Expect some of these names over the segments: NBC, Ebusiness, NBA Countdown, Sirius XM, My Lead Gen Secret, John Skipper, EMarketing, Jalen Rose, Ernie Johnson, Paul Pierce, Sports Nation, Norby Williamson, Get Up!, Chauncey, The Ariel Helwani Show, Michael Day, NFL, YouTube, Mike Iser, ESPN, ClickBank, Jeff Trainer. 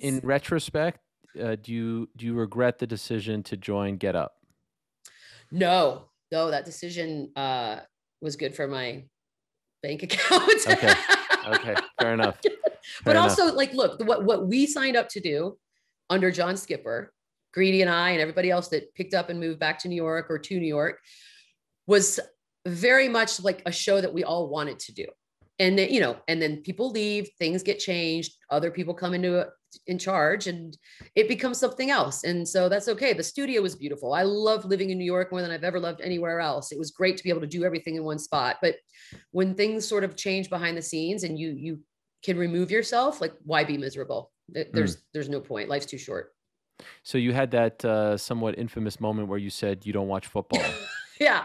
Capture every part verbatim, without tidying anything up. In retrospect, uh, do you do you regret the decision to join Get Up? No, no, that decision uh, was good for my bank account. Okay, okay, fair enough. Fair but enough. Also, like, look, what what we signed up to do under John Skipper, Greedy and I, and everybody else that picked up and moved back to New York or to New York, was very much like a show that we all wanted to do. And then, you know, and then people leave, things get changed, other people come into a, in charge, and it becomes something else. And so that's okay. The studio was beautiful. I love living in New York more than I've ever loved anywhere else. It was great to be able to do everything in one spot. But when things sort of change behind the scenes and you you can remove yourself, like, why be miserable? There's, mm. there's no point. Life's too short. So you had that uh, somewhat infamous moment where you said you don't watch football. Yeah.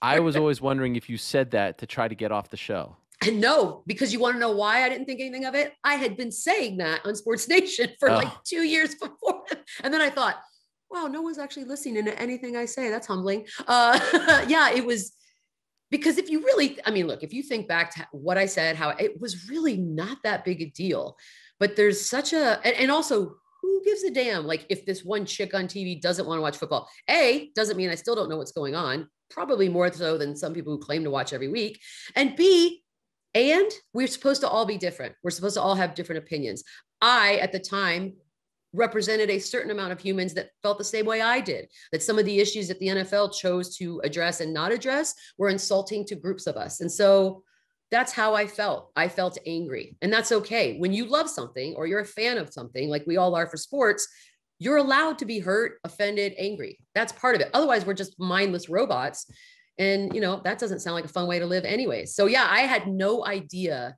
I was always wondering if you said that to try to get off the show. And no, because you want to know why I didn't think anything of it? I had been saying that on Sports Nation for oh. like two years before. And then I thought, wow, no one's actually listening to anything I say. That's humbling. Uh, yeah, it was because if you really, I mean, look, if you think back to what I said, how it was really not that big a deal, but there's such a, and, and also who gives a damn? Like, if this one chick on T V doesn't want to watch football, A, doesn't mean I still don't know what's going on, probably more so than some people who claim to watch every week. And B, and we're supposed to all be different. We're supposed to all have different opinions. I, at the time, represented a certain amount of humans that felt the same way I did, that some of the issues that the N F L chose to address and not address were insulting to groups of us. And so that's how I felt. I felt angry. And that's okay. When you love something or you're a fan of something, like we all are for sports, you're allowed to be hurt, offended, angry. That's part of it. Otherwise, we're just mindless robots. And, you know, that doesn't sound like a fun way to live anyway. So yeah, I had no idea,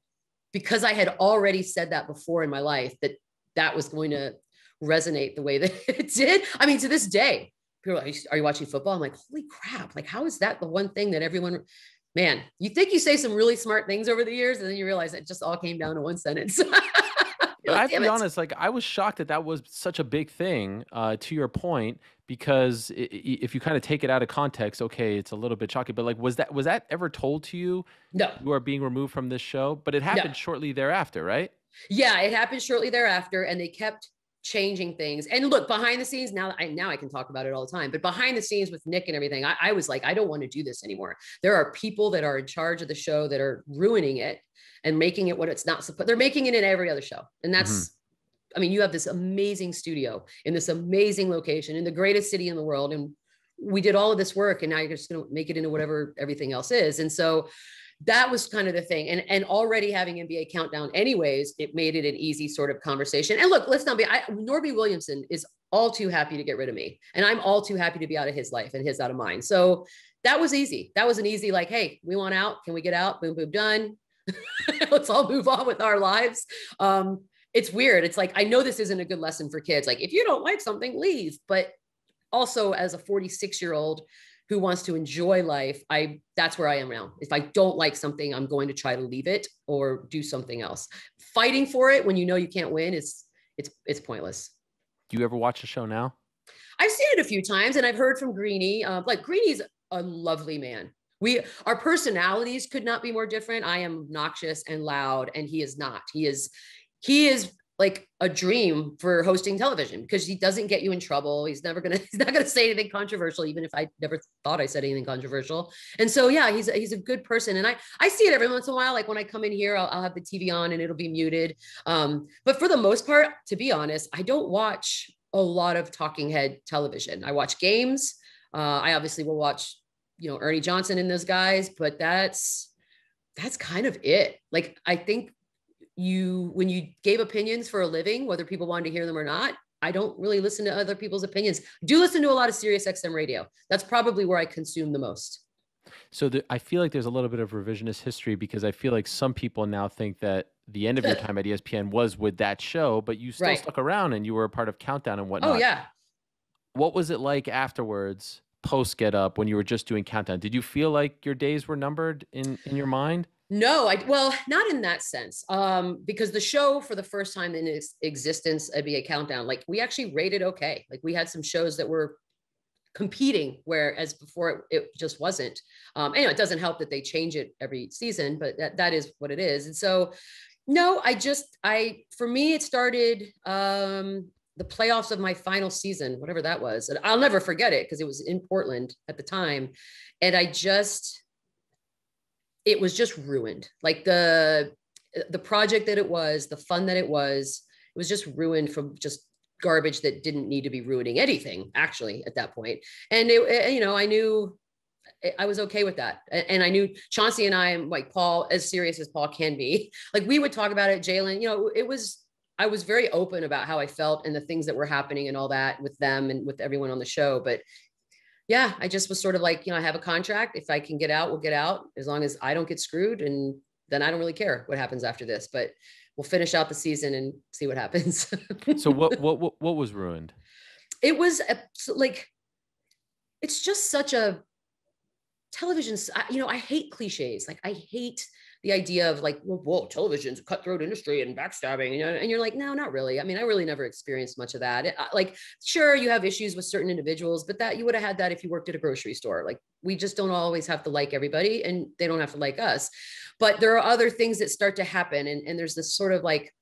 because I had already said that before in my life, that that was going to resonate the way that it did. I mean, to this day, people are like, are you watching football? I'm like, holy crap. Like, how is that the one thing that everyone, man, you think you say some really smart things over the years, and then you realize it just all came down to one sentence. But I have to be honest, like, I was shocked that that was such a big thing, uh, to your point, because it, it, if you kind of take it out of context, okay, it's a little bit shocking, but like, was that, was that ever told to you? No. You are being removed from this show, but it happened no. shortly thereafter, right? Yeah, it happened shortly thereafter, and they kept changing things. And look, behind the scenes, now I, now I can talk about it all the time, but behind the scenes with Nick and everything, I, I was like, I don't want to do this anymore. There are people that are in charge of the show that are ruining it and making it what it's not supposed. They're making it in every other show. And that's, mm-hmm. I mean, you have this amazing studio in this amazing location in the greatest city in the world. And we did all of this work, and now you're just going to make it into whatever everything else is. And so that was kind of the thing. And, and already having N B A Countdown anyways, it made it an easy sort of conversation. And look, let's not be, I, Norby Williamson is all too happy to get rid of me, and I'm all too happy to be out of his life and his out of mine. So that was easy. That was an easy, like, hey, we want out. Can we get out? Boom, boom, done. Let's all move on with our lives. Um, it's weird. It's like, I know this isn't a good lesson for kids. Like, if you don't like something, leave. But also, as a forty-six year old, who wants to enjoy life, I that's where I am now. If I don't like something, I'm going to try to leave it or do something else. Fighting for it when you know you can't win is it's it's pointless. Do you ever watch the show now? I've seen it a few times, and I've heard from Greeny. Uh, like, Greeny's a lovely man. We our personalities could not be more different. I am obnoxious and loud, and he is not. He is he is. like a dream for hosting television, because he doesn't get you in trouble. He's never going to, he's not going to say anything controversial, even if I never thought I said anything controversial. And so, yeah, he's, he's a good person. And I, I see it every once in a while. Like, when I come in here, I'll, I'll have the T V on and it'll be muted. Um, but for the most part, to be honest, I don't watch a lot of talking head television. I watch games. Uh, I obviously will watch, you know, Ernie Johnson and those guys, but that's, that's kind of it. Like, I think, you, when you gave opinions for a living, whether people wanted to hear them or not, I don't really listen to other people's opinions. I do listen to a lot of Sirius X M radio. That's probably where I consume the most. So the, I feel like there's a little bit of revisionist history, because I feel like some people now think that the end of your time at E S P N was with that show, but you still right. stuck around, and you were a part of Countdown and whatnot. Oh yeah. What was it like afterwards, post Get Up, when you were just doing Countdown? Did you feel like your days were numbered in, in your mind? No, I, well, not in that sense, um, because the show, for the first time in its existence, N B A Countdown, like, we actually rated okay. Like, we had some shows that were competing, whereas before it, it just wasn't. Um, anyway, it doesn't help that they change it every season, but that, that is what it is. And so No, I just, I, for me, it started um, the playoffs of my final season, whatever that was. And I'll never forget it because it was in Portland at the time. And I just, it was just ruined. Like the, the project that it was, the fun that it was, it was just ruined from just garbage that didn't need to be ruining anything actually at that point. And it, it, you know, I knew I was okay with that. And I knew Chauncey and I, like Paul, as serious as Paul can be, like we would talk about it, Jalen, you know, it was, I was very open about how I felt and the things that were happening and all that with them and with everyone on the show. But yeah, I just was sort of like, you know, I have a contract. If I can get out, we'll get out as long as I don't get screwed. And then I don't really care what happens after this, but we'll finish out the season and see what happens. So what, what, what, what was ruined? It was a, like, it's just such a, television, you know, I hate cliches. Like I hate the idea of like, well, whoa, television's a cutthroat industry and backstabbing, you know, and you're like, no, not really. I mean, I really never experienced much of that. It, like, sure, you have issues with certain individuals, but that you would have had that if you worked at a grocery store. Like we just don't always have to like everybody and they don't have to like us, but there are other things that start to happen. And, and there's this sort of like,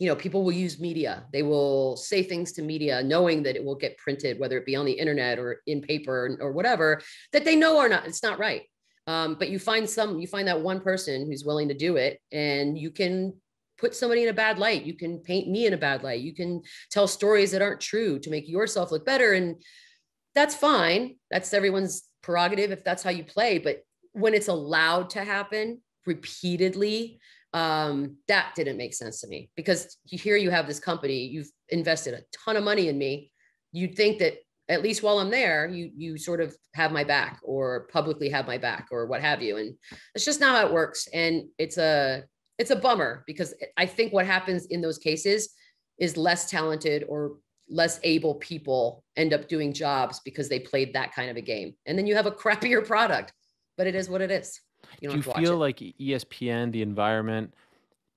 you know, people will use media. They will say things to media knowing that it will get printed, whether it be on the internet or in paper or, or whatever, that they know are not, it's not right. Um, but you find some, you find that one person who's willing to do it, and you can put somebody in a bad light. You can paint me in a bad light. You can tell stories that aren't true to make yourself look better. And that's fine. That's everyone's prerogative if that's how you play. But when it's allowed to happen repeatedly, um, that didn't make sense to me, because here you have this company, you've invested a ton of money in me. You'd think that at least while I'm there, you, you sort of have my back or publicly have my back or what have you. And it's just not how it works. And it's a, it's a bummer, because I think what happens in those cases is less talented or less able people end up doing jobs because they played that kind of a game. And then you have a crappier product, but it is what it is. You do you feel like E S P N, the environment,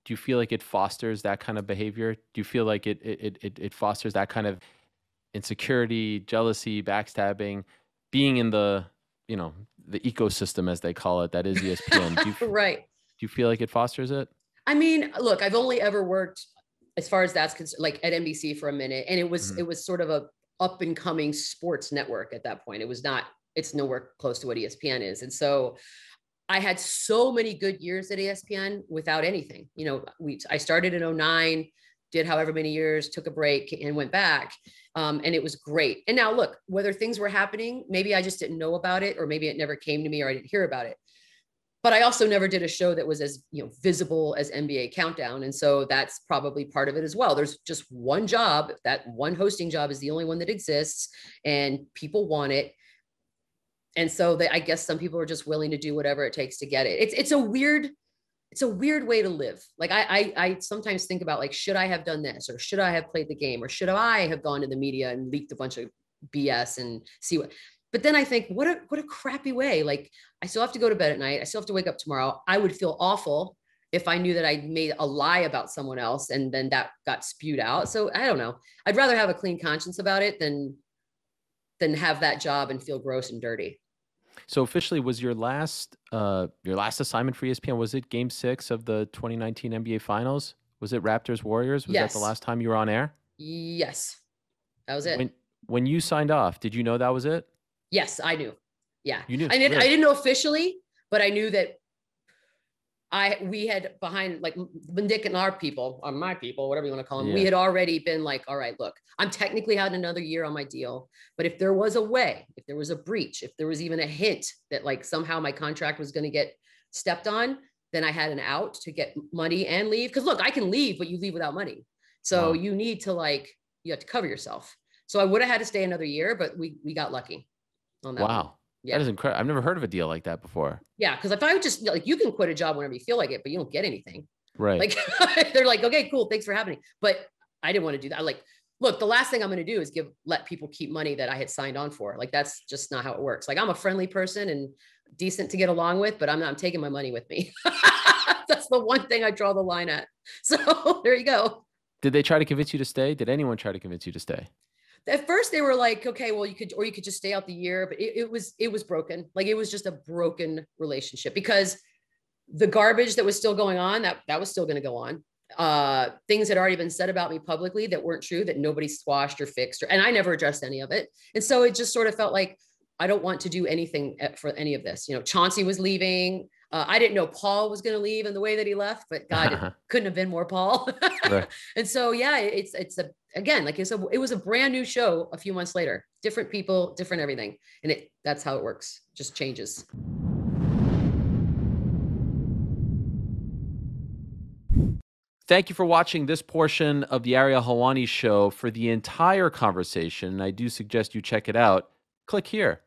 do you feel like it fosters that kind of behavior? Do you feel like it it it, it fosters that kind of insecurity, jealousy, backstabbing, being in the, you know, the ecosystem, as they call it, that is E S P N? Do you, right. Do you feel like it fosters it? I mean, look, I've only ever worked, as far as that's concerned, like at N B C for a minute. And it was, mm-hmm. it was sort of a up and coming sports network at that point. It was not, it's nowhere close to what E S P N is. And so I had so many good years at E S P N without anything. You know, we, I started in oh nine, did however many years, took a break and went back. Um, and it was great. And now look, whether things were happening, maybe I just didn't know about it, or maybe it never came to me or I didn't hear about it. But I also never did a show that was as, you know, visible as N B A Countdown. And so that's probably part of it as well. There's just one job, that one hosting job is the only one that exists, and people want it. And so they, I guess some people are just willing to do whatever it takes to get it. It's it's a weird, it's a weird way to live. Like I, I I sometimes think about like, should I have done this, or should I have played the game, or should I have gone to the media and leaked a bunch of B S and see what? But then I think, what a what a crappy way. Like I still have to go to bed at night. I still have to wake up tomorrow. I would feel awful if I knew that I made a lie about someone else and then that got spewed out. So I don't know. I'd rather have a clean conscience about it than than have that job and feel gross and dirty. So officially, was your last uh, your last assignment for E S P N, was it game six of the twenty nineteen N B A Finals? Was it Raptors Warriors? Was yes. that the last time you were on air? Yes, that was it. When, when you signed off, did you know that was it? Yes, I knew. Yeah, you knew. I didn't, really? I didn't know officially, but I knew that I we had behind, like Nick and our people, or my people, whatever you want to call them, yeah. we had already been like, all right, look, I'm technically had another year on my deal, but if there was a way, if there was a breach, if there was even a hint that like somehow my contract was going to get stepped on, then I had an out to get money and leave. Cause look, I can leave, but you leave without money. So wow. you need to like, you have to cover yourself. So I would have had to stay another year, but we, we got lucky on that. Wow. One. Yeah. That is incredible. I've never heard of a deal like that before. Yeah, because if I would just like, you can quit a job whenever you feel like it, but you don't get anything. Right. Like they're like, okay, cool, thanks for happening. But I didn't want to do that. I like, look, the last thing I'm going to do is give let people keep money that I had signed on for. Like that's just not how it works. Like I'm a friendly person and decent to get along with, but I'm not I'm taking my money with me. That's the one thing I draw the line at. So there you go. Did they try to convince you to stay? Did anyone try to convince you to stay? At first they were like, okay, well you could, or you could just stay out the year, but it, it was, it was broken. Like it was just a broken relationship, because the garbage that was still going on, that, that was still going to go on. Uh, things had already been said about me publicly that weren't true, that nobody squashed or fixed, or, and I never addressed any of it. And so it just sort of felt like, I don't want to do anything for any of this. You know, Chauncey was leaving. Uh, I didn't know Paul was going to leave in the way that he left, but God, it couldn't have been more Paul. Right. And so, yeah, it's, it's a, again, like it's a, it was a brand new show a few months later, different people, different everything. And it, that's how it works. Just changes. Thank you for watching this portion of the Ariel Helwani Show. For the entire conversation, and I do suggest you check it out, click here.